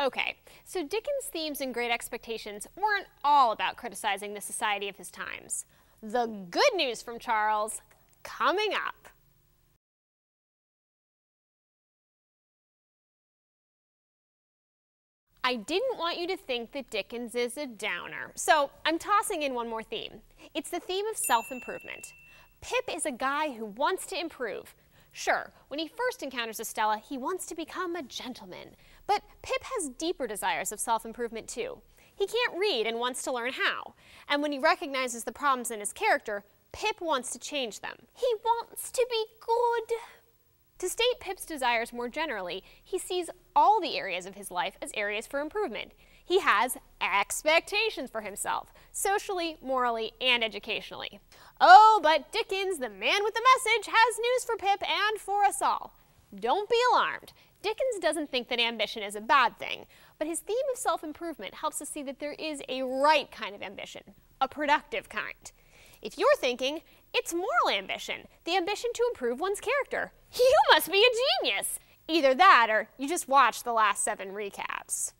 Okay, so Dickens' themes in Great Expectations weren't all about criticizing the society of his times. The good news from Charles, coming up. I didn't want you to think that Dickens is a downer, so I'm tossing in one more theme. It's the theme of self-improvement. Pip is a guy who wants to improve. Sure, when he first encounters Estella, he wants to become a gentleman. But Pip has deeper desires of self-improvement too. He can't read and wants to learn how. And when he recognizes the problems in his character, Pip wants to change them. He wants to be good. To state Pip's desires more generally, he sees all the areas of his life as areas for improvement. He has expectations for himself, socially, morally, and educationally. Oh, but Dickens, the man with the message, has news for Pip and for us all. Don't be alarmed. Dickens doesn't think that ambition is a bad thing, but his theme of self-improvement helps us see that there is a right kind of ambition, a productive kind. If you're thinking, it's moral ambition, the ambition to improve one's character. You must be a genius! Either that or you just watched the last 7 recaps.